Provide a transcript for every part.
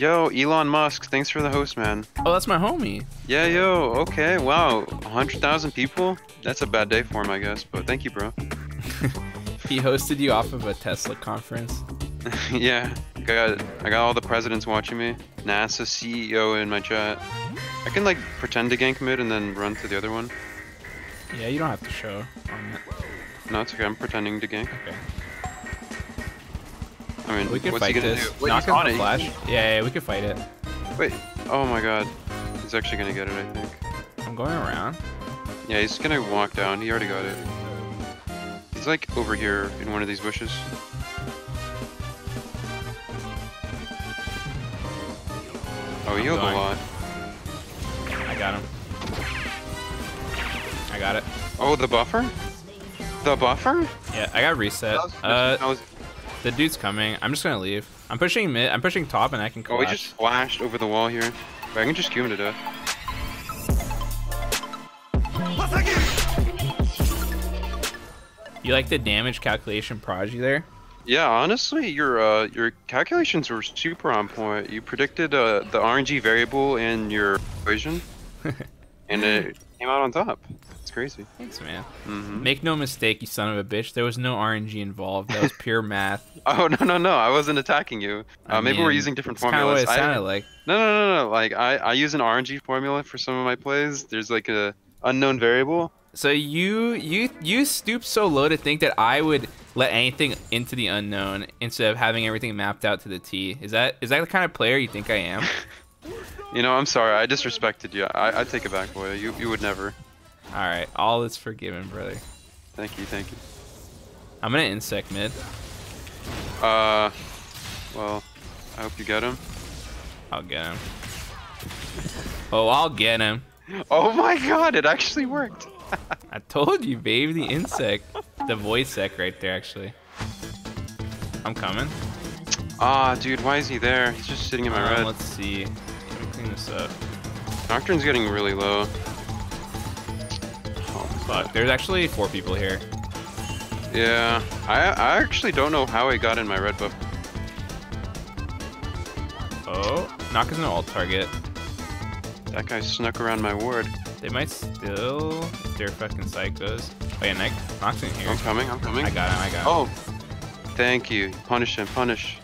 Yo, Elon Musk, thanks for the host, man. Oh, that's my homie. Yeah, yo, okay, wow, 100,000 people? That's a bad day for him, I guess, but thank you, bro. He hosted you off of a Tesla conference? Yeah, I got all the presidents watching me. NASA CEO in my chat. I can, like, pretend to gank mid and then run to the other one. Yeah, you don't have to show on it. No, it's okay, I'm pretending to gank. Okay. I mean, we could fight this. Wait, knock on it. Flash. Yeah, we could fight it. Wait. Oh my god. He's actually gonna get it, I think. I'm going around. Yeah, he's gonna walk down. He already got it. He's like over here in one of these bushes. Oh, he healed a lot. I got him. I got it. Oh, the buffer? The buffer? Yeah, I got reset. The dude's coming. I'm just gonna leave. I'm pushing mid. I'm pushing top, and I can collapse. Oh, we just flashed over the wall here. But I can just queue him to death. You like the damage calculation prodigy there? Yeah, honestly, your calculations were super on point. You predicted the RNG variable in your equation, and it came out on top. It's crazy. Thanks, man. Mm-hmm. Make no mistake, you son of a bitch. There was no RNG involved. That was pure math. Oh, no. I wasn't attacking you. Maybe we're using different formulas. That's kind of what it sounded like. No. Like, I use an RNG formula for some of my plays. There's, like, a unknown variable. So you stooped so low to think that I would let anything into the unknown instead of having everything mapped out to the T. Is that the kind of player you think I am? You know, I'm sorry. I disrespected you. I take it back, boy. You would never. All right, all is forgiven, brother. Thank you. I'm gonna insect mid. Well, I hope you get him. I'll get him. Oh, I'll get him. Oh my God, it actually worked. I told you, babe, the insect. The void sec right there, actually. I'm coming. Ah, dude, why is he there? He's just sitting in my red. Let's see. Let me clean this up. Nocturne's getting really low. Fuck, there's actually 4 people here. Yeah, I actually don't know how it got in my red buff. Oh, Knock is an alt target. That guy snuck around my ward. They might still... They're fucking psychos. Oh yeah, Knock's in here. I'm coming. I got him. Oh, thank you. Punish him, punish.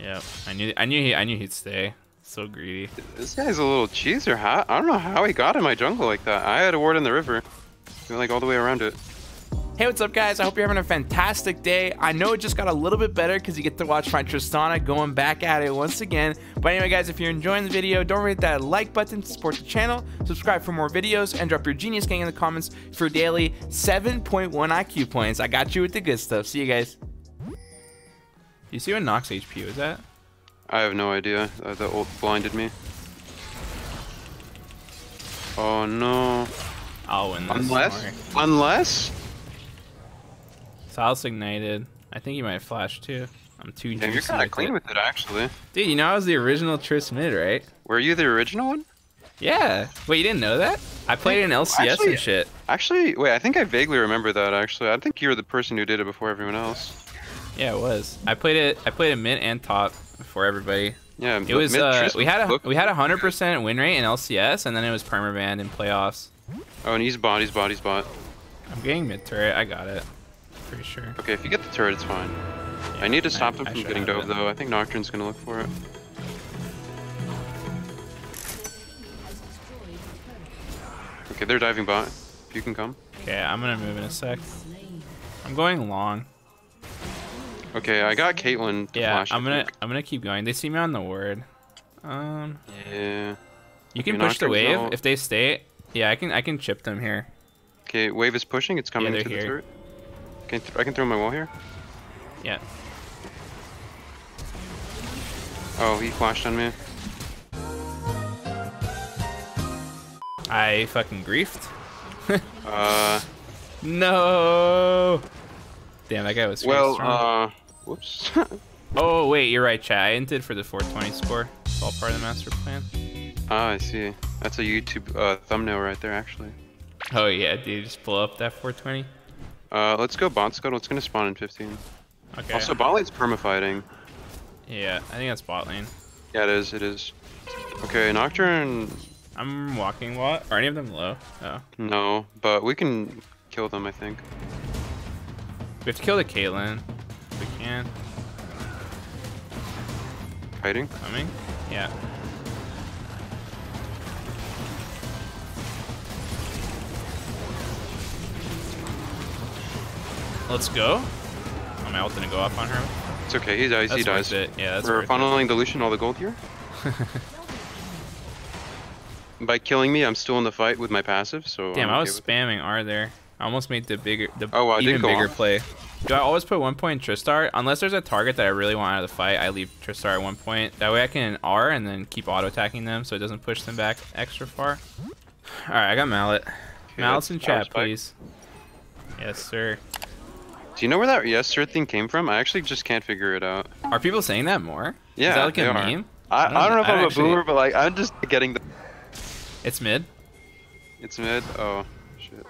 Yeah, I knew he'd stay. So greedy. This guy's a little cheeser. I don't know how he got in my jungle like that. I had a ward in the river. Went, like, all the way around it. Hey, what's up, guys? I hope you're having a fantastic day. I know it just got a little bit better because you get to watch my Tristana going back at it once again. But anyway, guys, if you're enjoying the video, don't forget that like button to support the channel, subscribe for more videos, and drop your genius gang in the comments for daily 7.1 IQ points. I got you with the good stuff. See you guys. You see what Nox HP was at? I have no idea. The ult blinded me. Oh, no. I'll win this. Unless? Silas ignited. I think he might flash too. I'm too juicy. You're kind of clean with it, actually. Dude, you know I was the original Tris mid, right? Were you the original one? Yeah. Wait, you didn't know that? I played in LCS actually, and shit. Actually, wait, I think I vaguely remember that, actually. I think you were the person who did it before everyone else. Yeah, it was. I played it mid and top before everybody. Yeah, it was. We had a 100% win rate in LCS, and then it was permabanned in playoffs. Oh, and he's bot. I'm getting mid turret. I got it. Pretty sure. Okay, if you get the turret, it's fine. Yeah, I need to stop them from getting dove, though. I think Nocturne's gonna look for it. Okay, they're diving bot. If you can come. Okay, I'm gonna move in a sec. I'm going long. Okay, I got Caitlyn to flash. Yeah, I'm gonna keep going. They see me on the ward. Yeah. You can push the wave if they stay. Yeah, I can chip them here. Okay, wave is pushing. It's coming to the turret. I can throw my wall here. Yeah. Oh, he flashed on me. I fucking griefed. No. Damn, that guy was strong. Whoops. Oh, wait, you're right, chat. I entered for the 420 score. It's all part of the master plan. Ah, I see. That's a YouTube thumbnail right there, actually. Oh, yeah, dude. Just blow up that 420. Let's go bot scuttle. It's gonna spawn in 15. Okay. Also, bot lane's permafighting. Yeah, I think that's bot lane. Yeah, it is. It is. Okay, Nocturne. I'm walking a lot. Are any of them low? Oh. No, but we can kill them, I think. We have to kill the Caitlyn. If we can. Hiding? Coming? Yeah. Let's go. Oh, my ult didn't go off on her. It's okay. He's ice. He dies. It. Yeah, that's we're funneling dilution all the gold here. By killing me, I'm still in the fight with my passive. So damn, I was spamming R there. I almost made the bigger, even bigger play. Do I always put 1 point Tristar? Unless there's a target that I really want out of the fight, I leave Tristar at 1 point. That way I can R and then keep auto attacking them, so it doesn't push them back extra far. All right, I got Mallet. Mallet's in chat, please. Yes, sir. Do you know where that yes sir thing came from? I actually just can't figure it out. Are people saying that more? Yeah, is that like a meme? I don't know if I'm actually a boomer, but like I'm just getting the. It's mid. It's mid. Oh shit.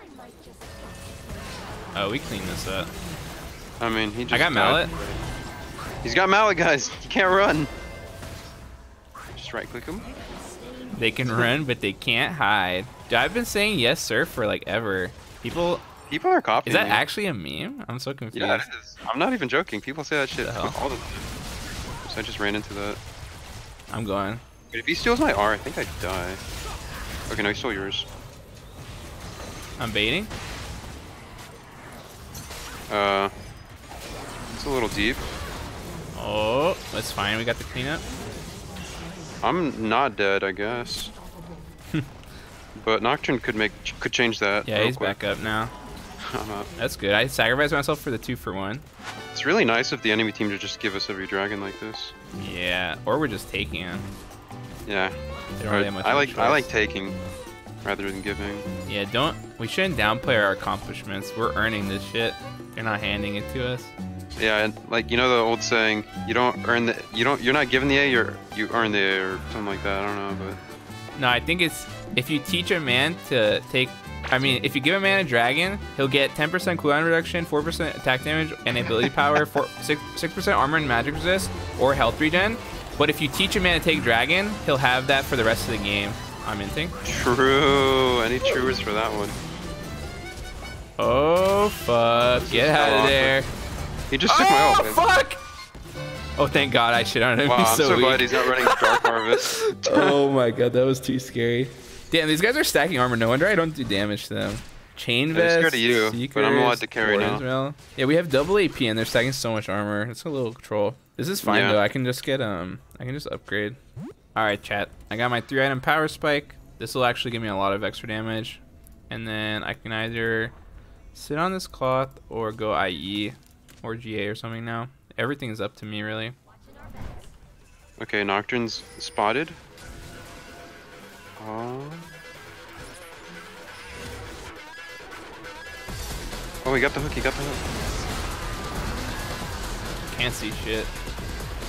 Oh, we cleaned this up. I mean, he just. I got Mallet. He's got Mallet, guys. You can't run. Just right click him. They can run, but they can't hide. Dude, I've been saying yes sir for like ever. People are copying. Is that actually a meme? I'm so confused. Yeah, it is. I'm not even joking. People say that shit all the time. So I just ran into that. I'm going. Wait, if he steals my R, I think I die. Okay, no, he stole yours. I'm baiting. It's a little deep. Oh, that's fine. We got the cleanup. I'm not dead, I guess. But Nocturne could change that. Yeah, he's quick. Back up now. That's good. I sacrificed myself for the 2-for-1. It's really nice of the enemy team to just give us every dragon like this. Yeah, or we're just taking it. Yeah. They don't really have much I like taking rather than giving. Yeah, don't. We shouldn't downplay our accomplishments. We're earning this shit. They're not handing it to us. Yeah, and like you know the old saying, you don't earn the, you're not given the A, you earn the A or something like that. I don't know, but. No, I think it's if you teach a man to take. I mean, if you give a man a dragon, he'll get 10% cooldown reduction, 4% attack damage, and ability power, 6% armor and magic resist, or health regen. But if you teach a man to take dragon, he'll have that for the rest of the game. I'm inting. True. Any truers for that one? Oh, fuck. Get out of there. He just took my ult. Oh, fuck! Oh, thank God I shit on him. Wow, I'm so glad he's not running Dark Harvest. Oh, my God. That was too scary. Damn, these guys are stacking armor. No wonder I don't do damage to them. Chain vest. I'm scared of you, Seekers, but I'm allowed to carry now. Well. Yeah, we have double AP and they're stacking so much armor. It's a little troll. This is fine though. I can just get I can just upgrade. All right, chat. I got my 3-item power spike. This will actually give me a lot of extra damage, and then I can either sit on this cloth or go IE or GA or something. Now everything's up to me really. Okay, Nocturne's spotted. Oh, he got the hook, he got the hook. Can't see shit.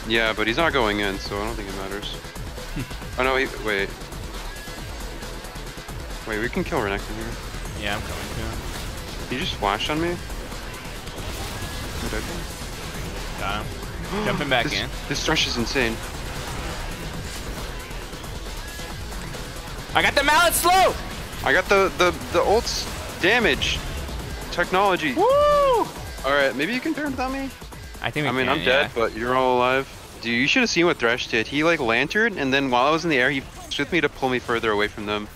Yeah, but he's not going in, so I don't think it matters. Oh no, wait. Wait, we can kill Renekton here. Yeah, I'm coming to him. He just flashed on me? Got him. Jumping back in. This Thresh is insane. I got the Mallet slow! I got the ult's damage. Technology. Woo! Alright, maybe you can turn without me? I think we can, I'm dead, but you're all alive. Dude, you should have seen what Thresh did. He like lanterned, and then while I was in the air, he f***ed with me to pull me further away from them.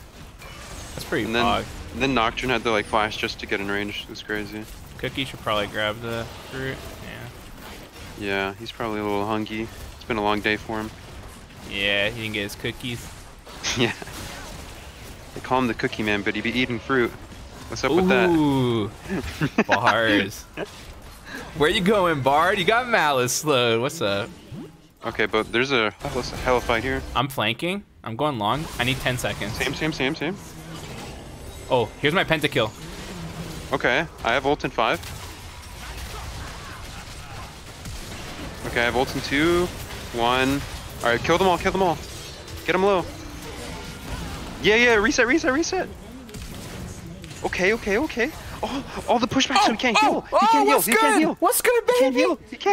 That's pretty fog. Then Nocturne had to like flash just to get in range. It was crazy. Cookie should probably grab the fruit. Yeah. Yeah, he's probably a little hungry. It's been a long day for him. Yeah, he didn't get his cookies. Yeah. They call him the Cookie Man, but he be eating fruit. What's up with that? Ooh, bars. Where you going, Bard? You got Malice slowed. What's up? Okay, but there's a hell of a fight here. I'm flanking. I'm going long. I need 10 seconds. Same. Oh, here's my pentakill. Okay, I have ult in 5. Okay, I have ult in 2, 1. All right, kill them all. Kill them all. Get them low. Yeah, reset. Okay. Oh, all the pushbacks from Kang. He can't heal. What's good, baby?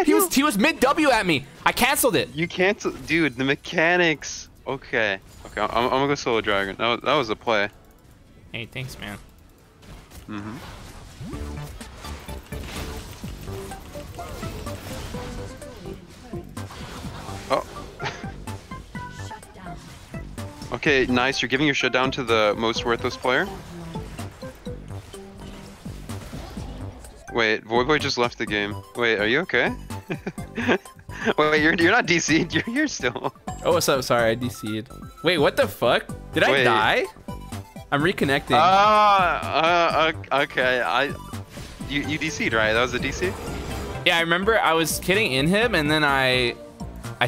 He was mid-W at me. I canceled it. You canceled, dude. The mechanics. Okay. Okay. I'm gonna go solo dragon. That was a play. Hey, thanks, man. Mhm. Oh. Okay. Nice. You're giving your shutdown to the most worthless player. Wait, Voyboy just left the game. Wait, are you okay? Wait, you're not DC'd. You're here still. Oh, what's up? Sorry, I DC'd. Wait, what the fuck? Did I die? I'm reconnecting. Ah, okay. You DC'd, right? That was a DC? Yeah, I remember I was kidding in him, and then I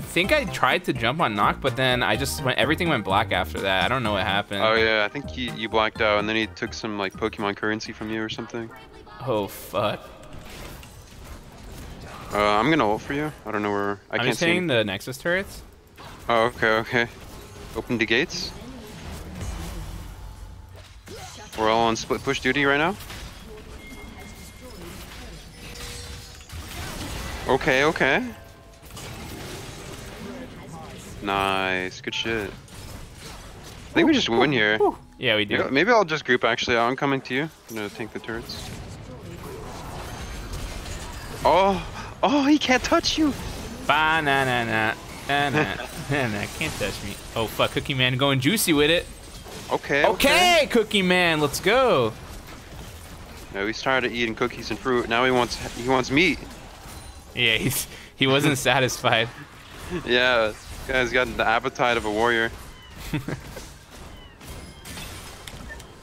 think I tried to jump on Noct, but then I just went. Everything went black after that. I don't know what happened. Oh yeah, I think you blacked out, and then he took some like Pokemon currency from you or something. Oh fuck. I'm gonna ult for you. I don't know where. I can't see. I'm hitting the Nexus turrets. Oh, okay, okay. Open the gates. We're all on split push duty right now. Okay, okay. Nice, good shit. I think we just win here. Yeah, we do. Maybe I'll just group actually. I'm coming to you. I'm gonna tank the turrets. Oh, oh, he can't touch you. Banana, banana, can't touch me. Oh fuck, Cookie Man going juicy with it. Okay. Okay, Cookie Man, let's go. No, he's tired of eating cookies and fruit. Now he wants meat. Yeah, he wasn't satisfied. Yeah, this guy's got the appetite of a warrior.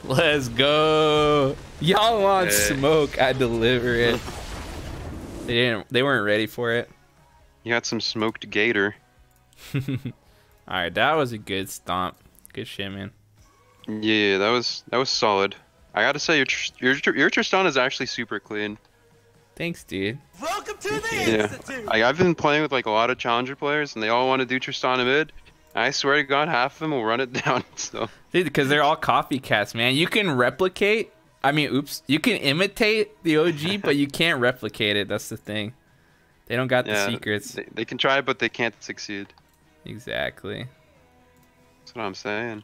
Let's go. Y'all want smoke? I deliver it. They didn't. They weren't ready for it. You got some smoked gator. All right, that was a good stomp. Good shit, man. Yeah, that was solid. I gotta say, your Tristana is actually super clean. Thanks, dude. Welcome to the Institute. Yeah. I've been playing with like a lot of challenger players, and they all want to do Tristana mid. I swear to God, half of them will run it down. So. Dude, because they're all copycats, man. You can replicate. I mean, oops. You can imitate the OG, but you can't replicate it. That's the thing. They don't got the secrets. They can try, but they can't succeed. Exactly. That's what I'm saying.